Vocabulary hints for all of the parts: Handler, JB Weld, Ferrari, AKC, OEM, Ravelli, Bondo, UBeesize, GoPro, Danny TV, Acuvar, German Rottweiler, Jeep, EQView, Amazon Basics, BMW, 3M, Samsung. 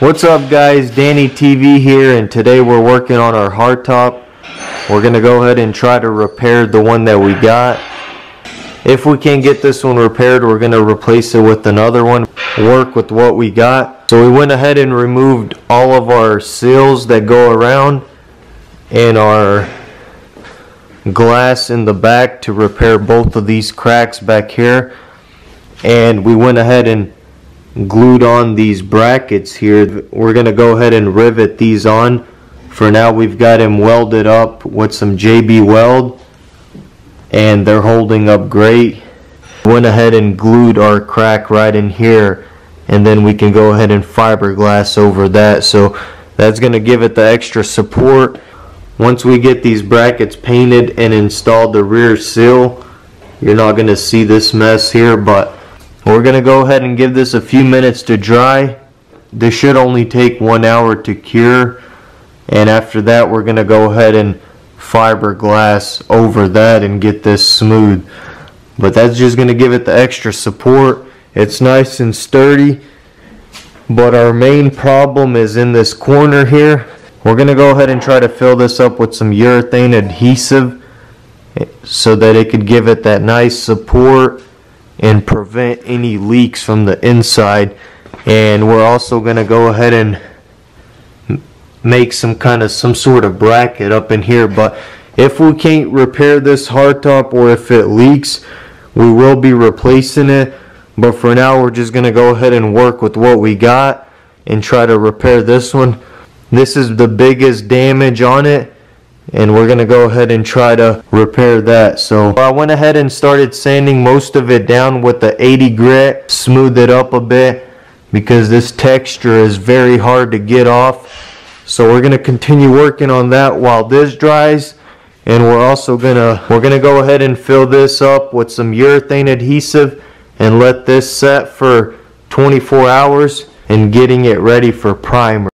What's up guys, Danny TV here, and today we're working on our hardtop. We're going to go ahead and try to repair the one that we got. If we can get this one repaired, we're going to replace it with another one, work with what we got. So we went ahead and removed all of our seals that go around and our glass in the back to repair both of these cracks back here. And we went ahead and glued on these brackets here. We're going to go ahead and rivet these on. For now, we've got them welded up with some JB Weld, and they're holding up great. Went ahead and glued our crack right in here, and then we can go ahead and fiberglass over that. So that's going to give it the extra support. Once we get these brackets painted and installed the rear seal, you're not going to see this mess here, but we're going to go ahead and give this a few minutes to dry. This should only take 1 hour to cure, and after that we're going to go ahead and fiberglass over that and get this smooth. But that's just going to give it the extra support. It's nice and sturdy, but our main problem is in this corner here. We're going to go ahead and try to fill this up with some urethane adhesive so that it could give it that nice support and prevent any leaks from the inside. And we're also going to go ahead and make some sort of bracket up in here. But if we can't repair this hardtop, or if it leaks, we will be replacing it. But for now, we're just going to go ahead and work with what we got and try to repair this one. This is the biggest damage on it, and we're going to go ahead and try to repair that. So I went ahead and started sanding most of it down with the 80 grit. Smooth it up a bit because this texture is very hard to get off. So we're going to continue working on that while this dries. And we're also going to go ahead and fill this up with some urethane adhesive and let this set for 24 hours and getting it ready for primer.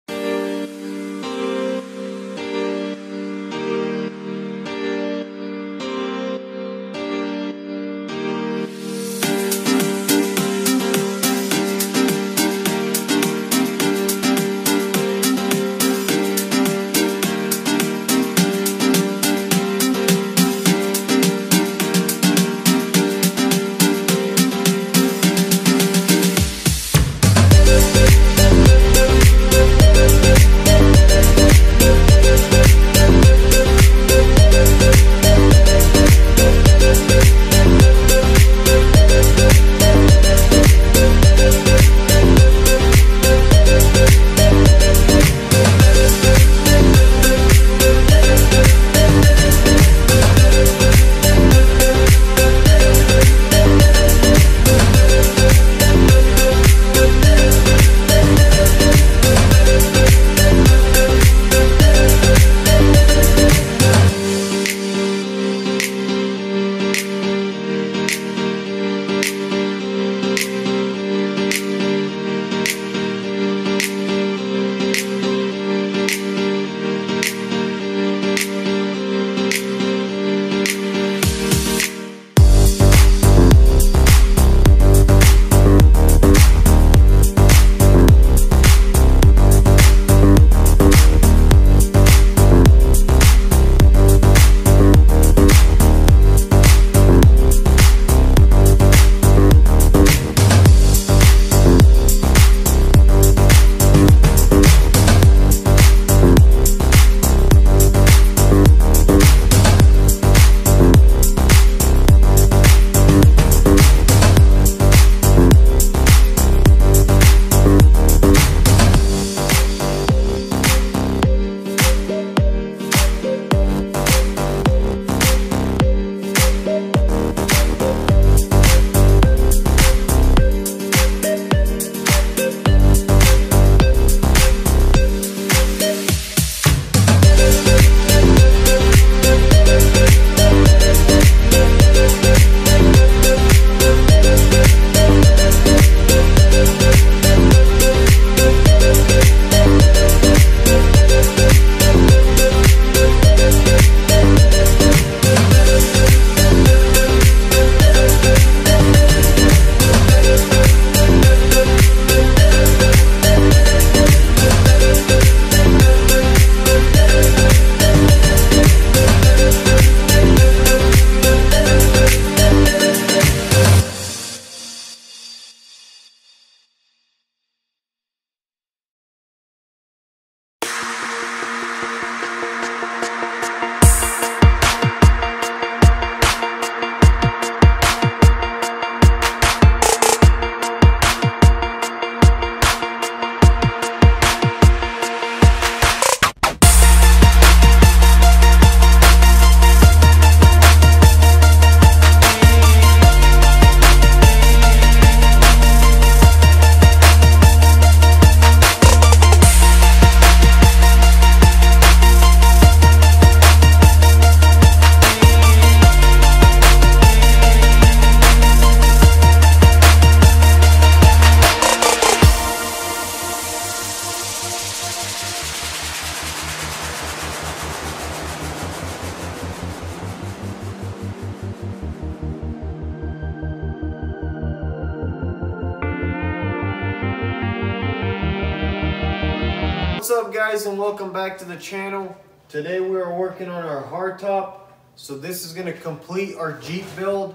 What's up, guys, and welcome back to the channel. Today we are working on our hardtop. So this is going to complete our Jeep build.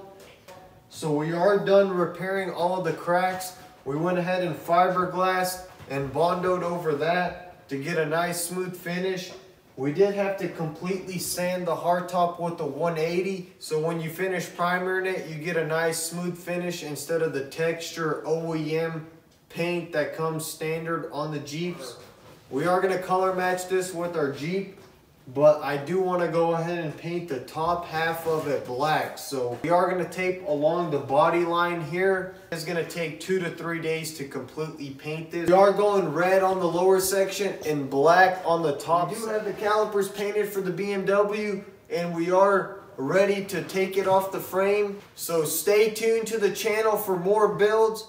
So we are done repairing all of the cracks. We went ahead and fiberglassed and bondoed over that to get a nice smooth finish. We did have to completely sand the hardtop with the 180. So when you finish primering it, you get a nice smooth finish instead of the texture OEM paint that comes standard on the Jeeps. We are going to color match this with our Jeep, but I do want to go ahead and paint the top half of it black. So we are going to tape along the body line here. It's going to take 2 to 3 days to completely paint this. We are going red on the lower section and black on the top. We do have the calipers painted for the BMW, and we are ready to take it off the frame. So stay tuned to the channel for more builds.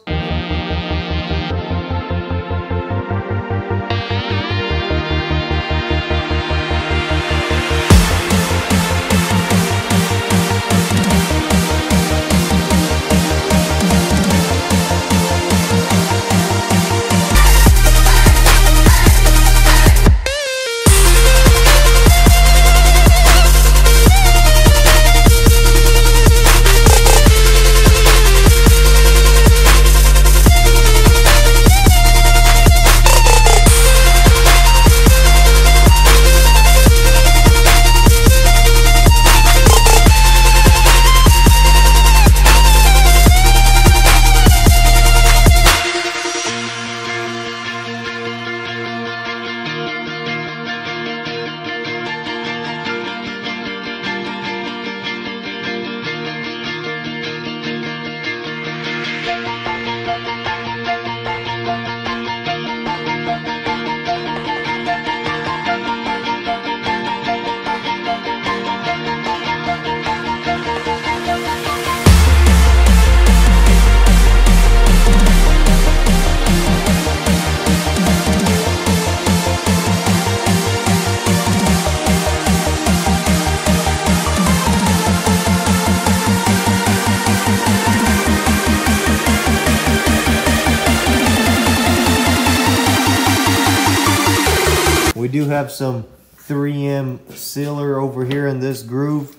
We do have some 3M sealer over here in this groove,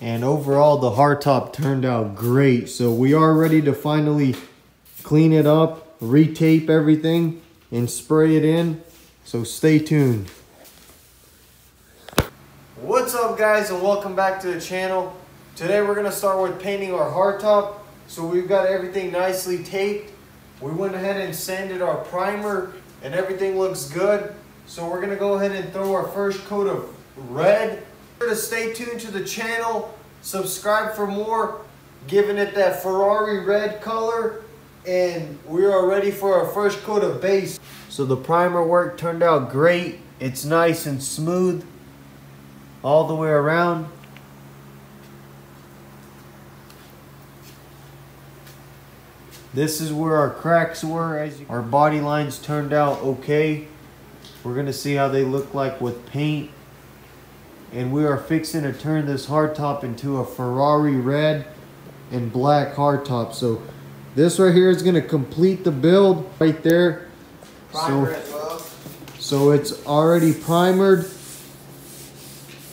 and overall the hardtop turned out great. So we are ready to finally clean it up, retape everything, and spray it in. So stay tuned. What's up, guys, and welcome back to the channel. Today we're going to start with painting our hardtop. So we've got everything nicely taped. We went ahead and sanded our primer and everything looks good. So we're gonna go ahead and throw our first coat of red. Be sure to stay tuned to the channel, subscribe for more, giving it that Ferrari red color, and we are ready for our first coat of base. So the primer work turned out great. It's nice and smooth all the way around. This is where our cracks were. Our body lines turned out okay. We're gonna see how they look like with paint. And we are fixing to turn this hardtop into a Ferrari red and black hardtop. So this right here is gonna complete the build right there. Primer as well. So it's already primered.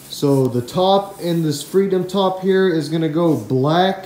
So the top and this Freedom top here is gonna go black.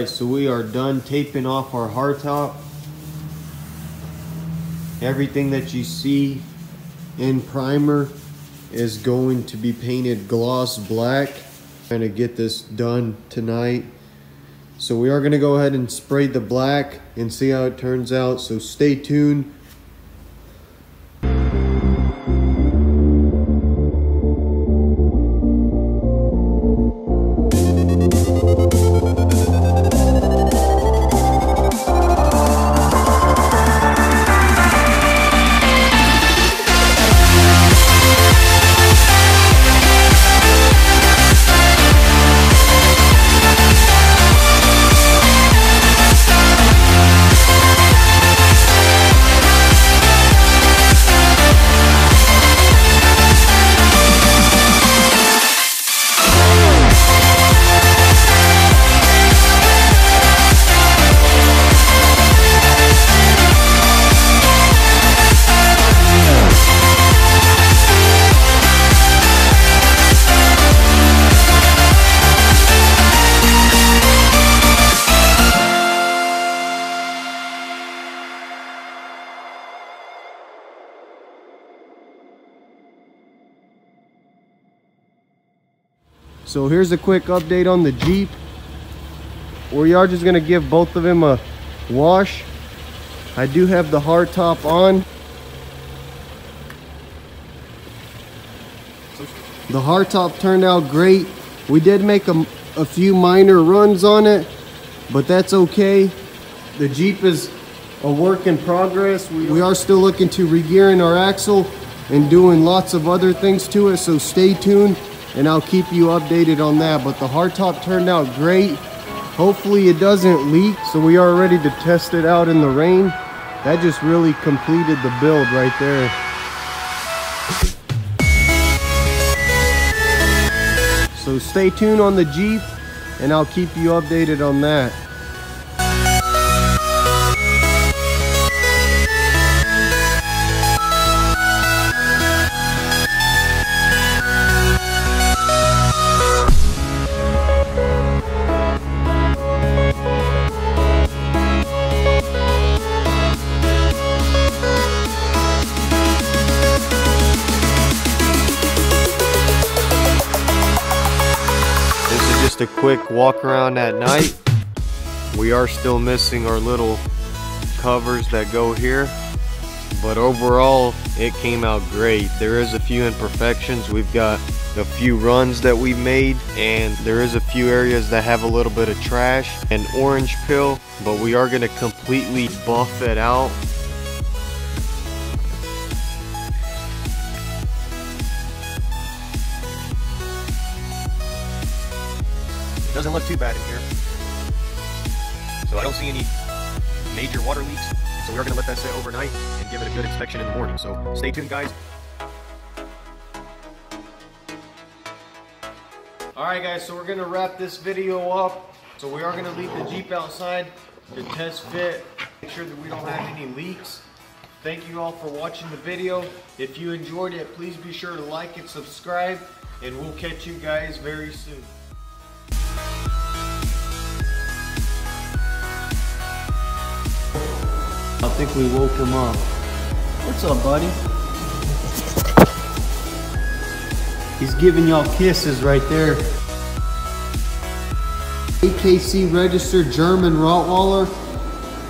right, so we are done taping off our hardtop. Everything that you see in primer is going to be painted gloss black. Going to get this done tonight. So we are going to go ahead and spray the black and see how it turns out. So stay tuned. So here's a quick update on the Jeep. We are just gonna give both of them a wash. I do have the hard top on. The hard top turned out great. We did make a few minor runs on it, but that's okay. The Jeep is a work in progress. We are still looking to re-gearing our axle and doing lots of other things to it, so stay tuned. And I'll keep you updated on that, but the hardtop turned out great. Hopefully it doesn't leak, so we are ready to test it out in the rain. That just really completed the build right there. So stay tuned on the Jeep, and I'll keep you updated on that. A quick walk around at night. We are still missing our little covers that go here, but overall it came out great. There is a few imperfections. We've got a few runs that we made, and there is a few areas that have a little bit of trash and orange peel, but we are going to completely buff it out. Doesn't look too bad in here, so I don't see any major water leaks, so we're gonna let that sit overnight and give it a good inspection in the morning, so stay tuned, guys. Alright guys, so we're gonna wrap this video up. So we are gonna leave the Jeep outside to test fit, make sure that we don't have any leaks. Thank you all for watching the video. If you enjoyed it, please be sure to like and subscribe, and we'll catch you guys very soon. I think we woke him up. What's up, buddy? He's giving y'all kisses right there. AKC registered German Rottweiler.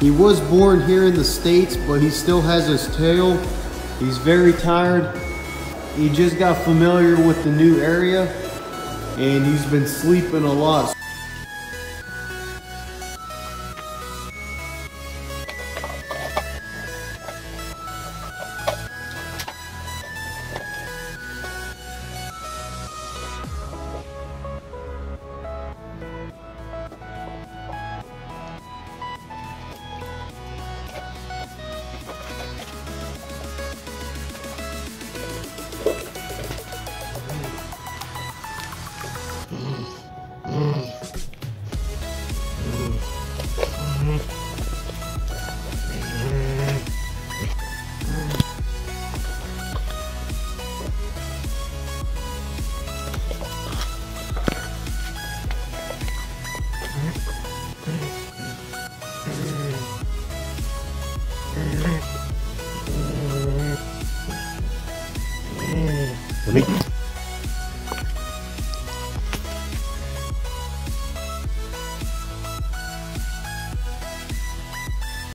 He was born here in the States, but he still has his tail. He's very tired. He just got familiar with the new area, and he's been sleeping a lot. We'll meet you.